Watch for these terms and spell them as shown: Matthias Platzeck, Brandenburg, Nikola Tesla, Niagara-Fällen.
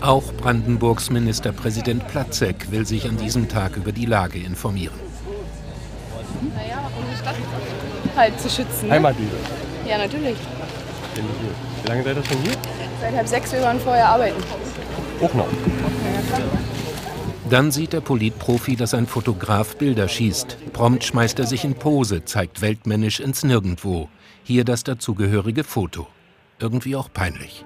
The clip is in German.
Auch Brandenburgs Ministerpräsident Platzeck will sich an diesem Tag über die Lage informieren. Naja, um die Stadt halt zu schützen. Ne? Heimatliebe. Ja, natürlich. Wie lange seid ihr schon hier? Seit 5:30, wir waren vorher arbeiten. Auch noch. Dann sieht der Politprofi, dass ein Fotograf Bilder schießt. Prompt schmeißt er sich in Pose, zeigt weltmännisch ins Nirgendwo. Hier das dazugehörige Foto. Irgendwie auch peinlich.